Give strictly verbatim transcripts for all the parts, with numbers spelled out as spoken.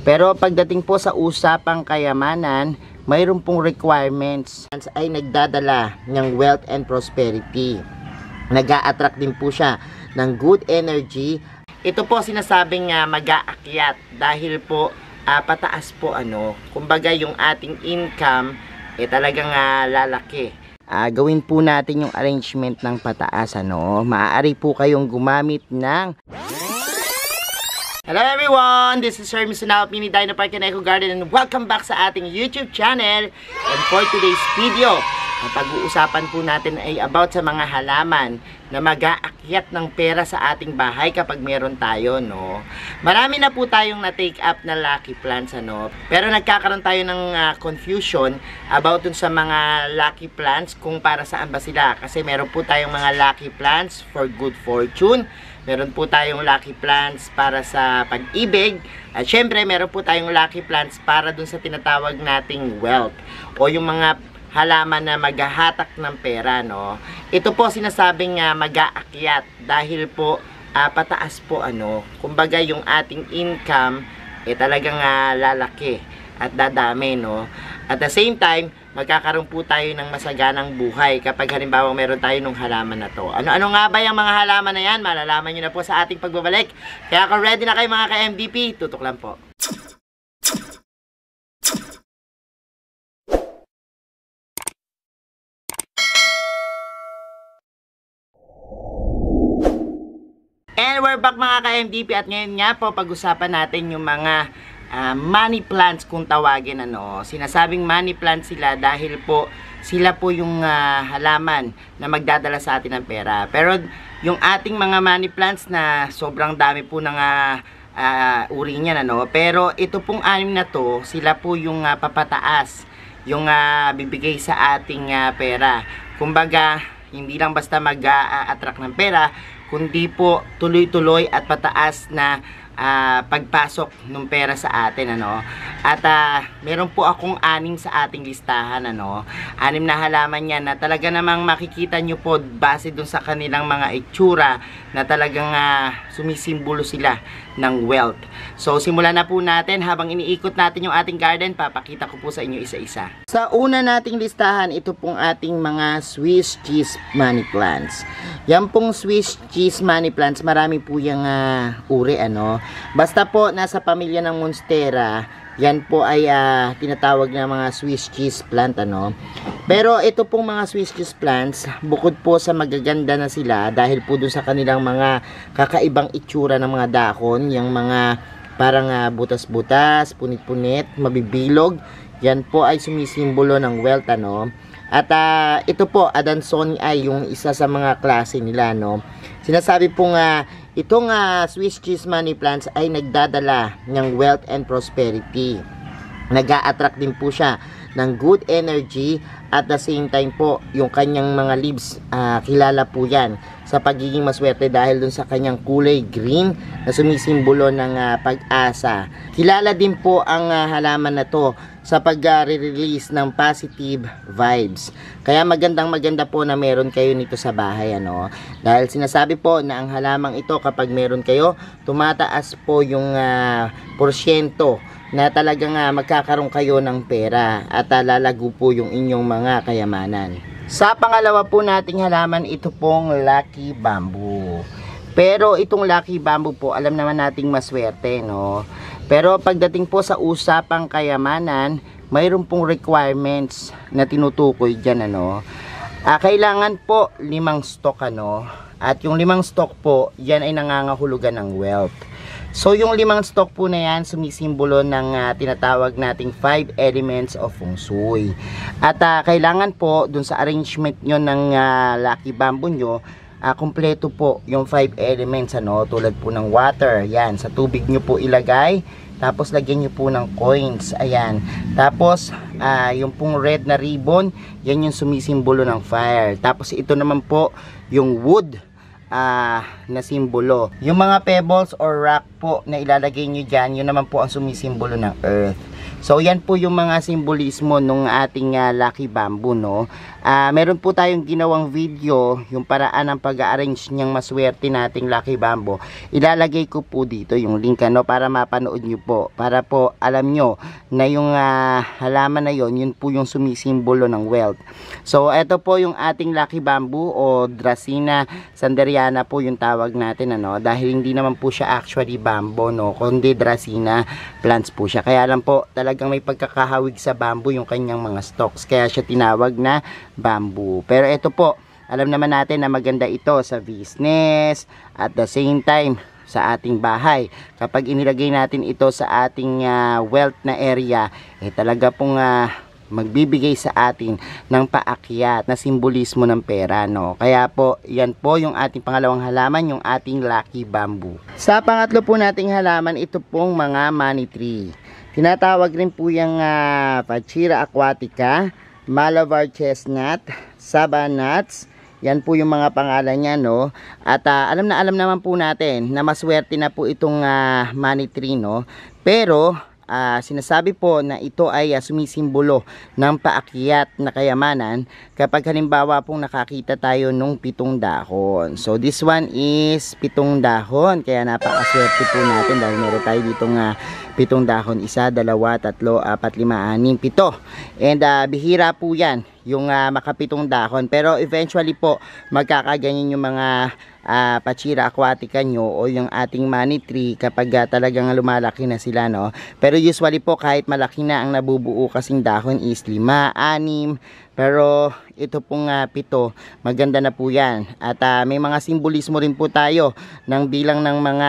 Pero pagdating po sa usapang kayamanan, mayroon pong requirements ay nagdadala ng wealth and prosperity. Nag-a-attract din po siya ng good energy. Ito po sinasabing uh, mag-aakyat dahil po uh, pataas po ano. Kumbaga yung ating income eh talagang uh, lalaki. Uh, gawin po natin yung arrangement ng pataas ano. Maaari po kayong gumamit ng... Hello everyone! This is Hermie Sunako of Mini Dino Park and Eco Garden and welcome back sa ating YouTube channel. And for today's video, ang pag-uusapan po natin ay about sa mga halaman na mag-aakyat ng pera sa ating bahay kapag meron tayo, no? Marami na po tayong na-take up na lucky plants, ano? Pero nagkakaroon tayo ng uh, confusion about dun sa mga lucky plants kung para saan ba sila. Kasi meron po tayong mga lucky plants for good fortune. Meron po tayong lucky plants para sa pag-ibig. At syempre, meron po tayong lucky plants para dun sa tinatawag nating wealth. O yung mga halaman na maghahatak ng pera, no? Ito po sinasabing uh, mag-aakyat dahil po uh, pataas po, ano? Kumbaga yung ating income eh talagang uh, lalaki at dadami, no? At the same time, magkakaroon po tayo ng masaganang buhay kapag halimbawa meron tayo ng halaman na to. Ano-ano nga ba yung mga halaman na yan? Malalaman nyo na po sa ating pagbabalik. Kaya kung ready na kayo mga ka-M D P, tutok lang po. And we're back mga ka-M D P at ngayon nga po pag-usapan natin yung mga Uh, money plants kung tawagin ano. Sinasabing money plants sila dahil po sila po yung uh, halaman na magdadala sa atin ng pera. Pero yung ating mga money plants na sobrang dami po ng uh, uh, uri niyan ano. Pero ito pong anim na to, sila po yung uh, papataas, yung uh, bibigay sa ating uh, pera. Kumbaga, hindi lang basta mag-a-attract ng pera, kundi po tuloy-tuloy at pataas na Uh, pagpasok ng pera sa atin ano. At uh, meron po akong anim sa ating listahan ano. Anim na halaman yan na talaga namang makikita nyo po base dun sa kanilang mga itsura na talagang uh, sumisimbolo sila ng wealth. So simulan na po natin. Habang iniikot natin yung ating garden, papakita ko po sa inyo isa-isa. Sa una nating listahan, ito pong ating mga Swiss cheese money plants. Yan pong Swiss cheese money plants, marami po yung uh, uri ano. Basta po nasa pamilya ng Monstera, yan po ay uh, tinatawag na mga Swiss cheese plant ano. Pero ito pong mga Swiss cheese plants, bukod po sa magaganda na sila dahil po dun sa kanilang mga kakaibang itsura ng mga dahon, yung mga parang uh, butas-butas, punit-punit, mabibilog, yan po ay sumisimbolo ng wealth ano. At uh, ito po Adansonia ay yung isa sa mga klase nila no. Sinasabi po nga uh, itong uh, Swiss cheese money plants ay nagdadala ng wealth and prosperity. Nag-a-attract din po siya ng good energy at the same time po yung kanyang mga leaves, uh, kilala po yan sa pagiging maswerte dahil dun sa kanyang kulay green na sumisimbolo ng uh, pag-asa. Kilala din po ang uh, halaman na to sa pag-release ng positive vibes. Kaya magandang maganda po na meron kayo nito sa bahay ano. Dahil sinasabi po na ang halamang ito kapag meron kayo, tumataas po yung uh, porsyento na talagang uh, magkakaroon kayo ng pera at uh, lalago po yung inyong mga kayamanan. Sa pangalawa po nating halaman, ito pong lucky bamboo. Pero itong lucky bamboo po, alam naman nating maswerte no. Pero pagdating po sa usapang kayamanan, mayroon pong requirements na tinutukoy dyan ano. Ah, kailangan po limang stock ano. At yung limang stock po, yan ay nangangahulugan ng wealth. So yung limang stock po na yan, sumisimbolo ng uh, tinatawag nating five elements of feng shui. At uh, kailangan po dun sa arrangement nyo ng uh, lucky bamboo nyo, Uh, kompleto po yung five elements ano, tulad po ng water, yan sa tubig nyo po ilagay, tapos lagyan nyo po ng coins, ayan, tapos uh, yung pong red na ribbon, yan yung sumisimbolo ng fire, tapos ito naman po yung wood uh, na simbolo, yung mga pebbles or rock po na ilalagay nyo dyan, yun naman po ang sumisimbolo ng earth. So yan po yung mga simbolismo ng ating uh, lucky bamboo, no. Uh, meron po tayong ginawang video yung paraan ng pag-arrange niyang maswerte nating lucky bamboo. Ilalagay ko po dito yung link, ano, para mapanood nyo po, para po alam nyo na yung uh, halaman na yon, yun po yung sumisimbolo ng wealth. So eto po yung ating lucky bamboo o Dracena Sanderiana po yung tawag natin, ano, dahil hindi naman po siya actually bamboo, no, kundi Dracena plants po siya. Kaya lang po talagang may pagkakahawig sa bamboo yung kanyang mga stalks, kaya siya tinawag na bamboo. Pero ito po, alam naman natin na maganda ito sa business, at the same time sa ating bahay. Kapag inilagay natin ito sa ating uh, wealth na area, eh talaga pong uh, magbibigay sa atin ng paakyat na simbolismo ng pera, no. Kaya po, yan po yung ating pangalawang halaman, yung ating lucky bamboo. Sa pangatlo po nating halaman, ito pong mga money tree. Tinatawag rin po yung uh, Pachira Aquatica, Malabar chestnut, Saba nuts. Yan po yung mga pangalan niya, no. At uh, alam na alam naman po natin na maswerte na po itong uh, money tree, no. Pero uh, sinasabi po na ito ay uh, sumisimbolo ng paakyat na kayamanan kapag halimbawa pong nakakita tayo nung pitong dahon. So this one is pitong dahon, kaya napakaswerte po natin dahil meron tayo ditong uh, pitong dahon, isa, dalawa, tatlo, apat, lima, anim, pito. And uh, bihira po yan yung uh, makapitong dahon. Pero eventually po magkakaganyan yung mga uh, Pachira Aquatica nyo o yung ating money tree kapag uh, talagang lumalaki na sila, no. Pero usually po kahit malaki na ang nabubuo kasing dahon is lima, anim. Pero ito pong uh, pito, maganda na po yan. At uh, may mga simbolismo rin po tayo ng bilang ng mga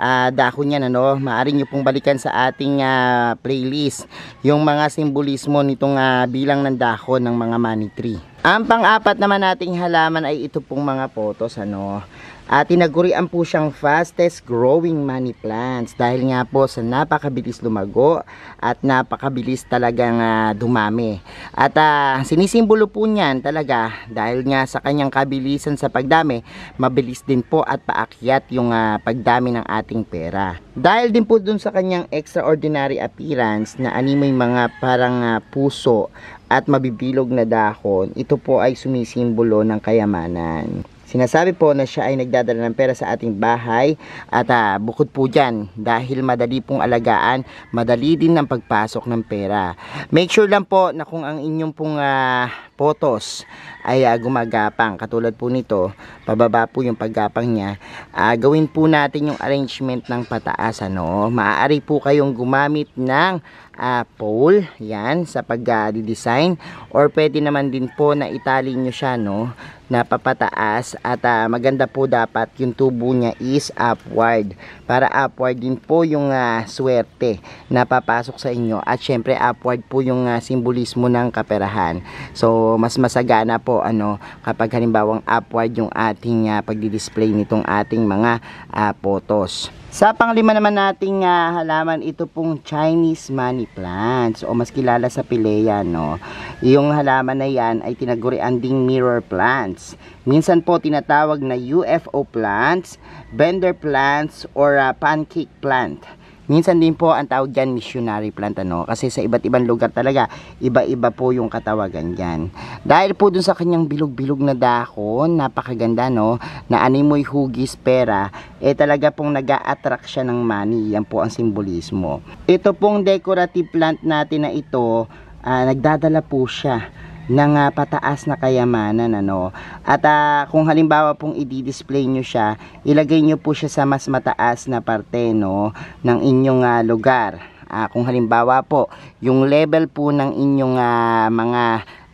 uh, dahon yan, ano. Maaari nyo pong balikan sa ating uh, playlist yung mga simbolismo nitong uh, bilang ng dahon ng mga money tree. Ang pang-apat naman nating halaman ay ito pong mga potos, ano. At uh, tinagurian po siyang fastest growing money plants dahil nga po sa napakabilis lumago at napakabilis talagang uh, dumami. At uh, sinisimbolo po niyan talaga dahil nga sa kanyang kabilisan sa pagdami, mabilis din po at paakyat yung uh, pagdami ng ating pera. Dahil din po dun sa kanyang extraordinary appearance na animoy mga parang uh, puso at mabibilog na dahon, ito po ay sumisimbolo ng kayamanan. Sinasabi po na siya ay nagdadala ng pera sa ating bahay at uh, bukod po dyan, dahil madali pong alagaan, madali din ang pagpasok ng pera. Make sure lang po na kung ang inyong pong uh, potos ay uh, gumagapang, katulad po nito, pababa po yung paggapang niya, uh, gawin po natin yung arrangement ng pataas, ano. Maaari po kayong gumamit ng uh, pole, yan, sa pag-design, uh, or pwede naman din po na itali nyo siya, no, na papataas. At uh, maganda po dapat yung tubo niya is upward, para upward din po yung uh, swerte na papasok sa inyo, at syempre upward po yung uh, simbolismo ng kaperahan. So mas masagana po, ano, kapag halimbawang upward yung ating uh, pagdi-display nitong ating mga uh, photos. Sa panglima naman nating uh, halaman, ito pong Chinese money plants o mas kilala sa Pilea, no. Yung halaman na yan ay tinagurian ding mirror plants. Minsan po tinatawag na U F O plants, bender plants, or uh, pancake plant. Minsan din po ang tawag dyan missionary plant, ano, kasi sa iba't ibang lugar talaga iba-iba po yung katawagan dyan. Dahil po dun sa kanyang bilog-bilog na dahon, napakaganda, no, na animoy hugis pera, eh talaga pong nag-a-attract siya ng money. Yan po ang simbolismo. Ito pong decorative plant natin na ito, uh, nagdadala po siya ng uh, pataas na kayamanan, ano. At uh, kung halimbawa pong i-display nyo siya, ilagay nyo po siya sa mas mataas na parte, no, ng inyong uh, lugar. Uh, kung halimbawa po yung level po ng inyong uh, mga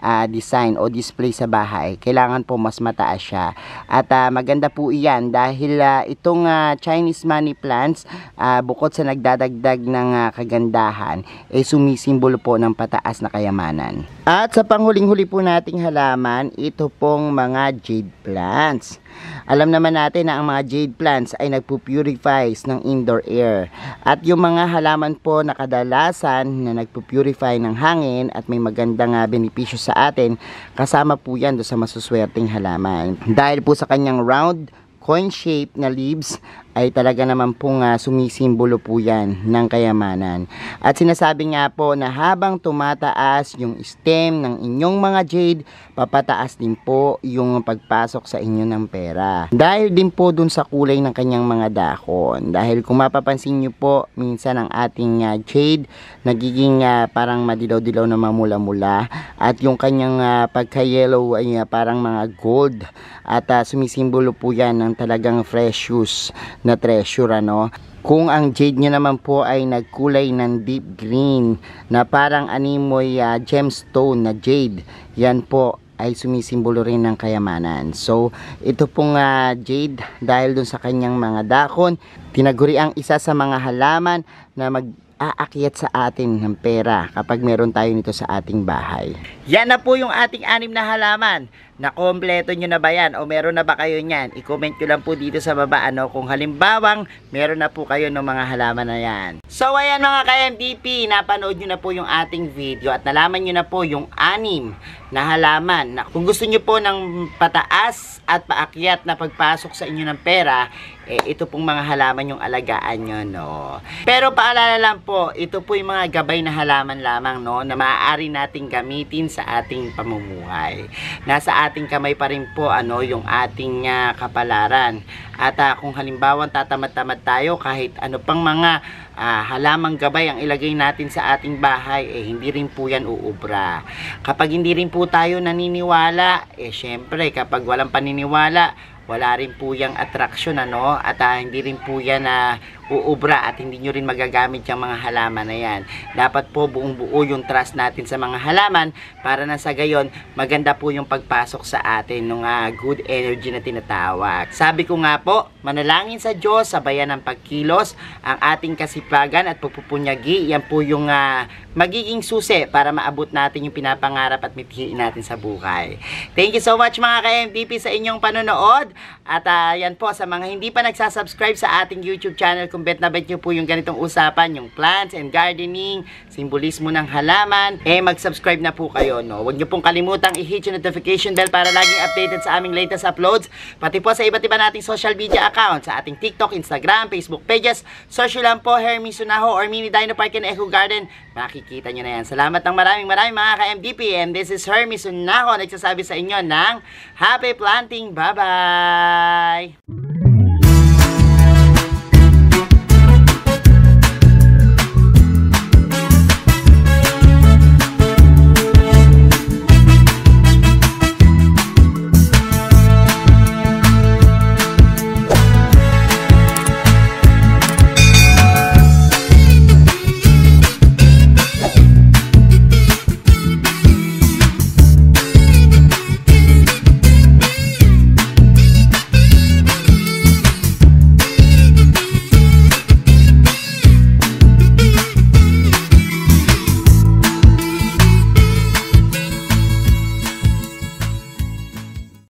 Uh, design o display sa bahay, kailangan po mas mataas siya. At uh, maganda po iyan dahil uh, itong uh, Chinese money plants, uh, bukod sa nagdadagdag ng uh, kagandahan, ay eh, sumisimbolo po ng pataas na kayamanan. At sa panghuling-huli po nating halaman, ito pong mga jade plants. Alam naman natin na ang mga jade plants ay nagpupurifies ng indoor air, at yung mga halaman po na kadalasan na nagpupurify ng hangin at may magandang uh, benepisyo sa atin, kasama po yan doon sa masuswerteng halaman. Dahil po sa kanyang round coin shape na leaves ay talaga naman pong uh, sumisimbolo po yan ng kayamanan. At sinasabi nga po na habang tumataas yung stem ng inyong mga jade, papataas din po yung pagpasok sa inyo ng pera. Dahil din po dun sa kulay ng kanyang mga dahon. Dahil kung mapapansin nyo po, minsan ang ating uh, jade nagiging uh, parang madilaw-dilaw na mamula-mula. At yung kanyang uh, pagka-yellow ay uh, parang mga gold. At uh, sumisimbolo po yan ng talagang precious na treasure, ano. Kung ang jade nyo naman po ay nagkulay ng deep green na parang animoy uh, gemstone na jade, yan po ay sumisimbolo rin ng kayamanan. So ito pong uh, jade, dahil dun sa kanyang mga dahon, tinaguri ang isa sa mga halaman na mag aakyat sa atin ng pera kapag meron tayo nito sa ating bahay. Yan na po yung ating anim na halaman. Nakompleto nyo na ba yan? O meron na ba kayo nyan? I-comment nyo lang po dito sa baba, ano, kung halimbawang meron na po kayo ng mga halaman na yan. So ayan mga ka-M D P, napanood nyo na po yung ating video at nalaman nyo na po yung anim na halaman. Kung gusto nyo po ng pataas at paakyat na pagpasok sa inyo ng pera, eh, ito pong mga halaman yung alagaan nyo, no? Pero paalala lang po, ito po yung mga gabay na halaman lamang, no, na maaari nating gamitin sa ating pamumuhay. Nasa ating kamay pa rin po, ano, yung ating uh, kapalaran. At uh, kung halimbawa tatamad-tamad tayo, kahit ano pang mga uh, halamang gabay ang ilagay natin sa ating bahay, eh, hindi rin po yan uubra. Kapag hindi rin po tayo naniniwala, eh, syempre, kapag walang paniniwala, wala rin po yung attraction, ano, at uh, hindi rin po yan na uh, uubra at hindi nyo rin magagamit yung mga halaman na yan. Dapat po buong buo yung trust natin sa mga halaman para na sa gayon maganda po yung pagpasok sa atin ng uh, good energy na tinatawag. Sabi ko nga po, manalangin sa Diyos, sabayan ng pagkilos, ang ating kasipagan at pupupunyagi, yan po yung uh, magiging susi para maabot natin yung pinapangarap at mithiin natin sa buhay. Thank you so much mga ka-M D P sa inyong panonood. At uh, yan po, sa mga hindi pa nagsasubscribe sa ating YouTube channel, kung bet na bet nyo po yung ganitong usapan, yung plants and gardening, simbolismo ng halaman, eh mag-subscribe na po kayo, no? Huwag nyo pong kalimutang i-hit yung notification bell para laging updated sa aming latest uploads, pati po sa iba't iba nating social media accounts, sa ating TikTok, Instagram, Facebook pages. Search lang po Hermie Sonajo or Mini Dino Park and Eco Garden, makikita nyo na yan. Salamat ng maraming maraming mga ka-M D P, and this is Hermie Sonajo nagsasabi sa inyo ng happy planting, bye bye! Bye.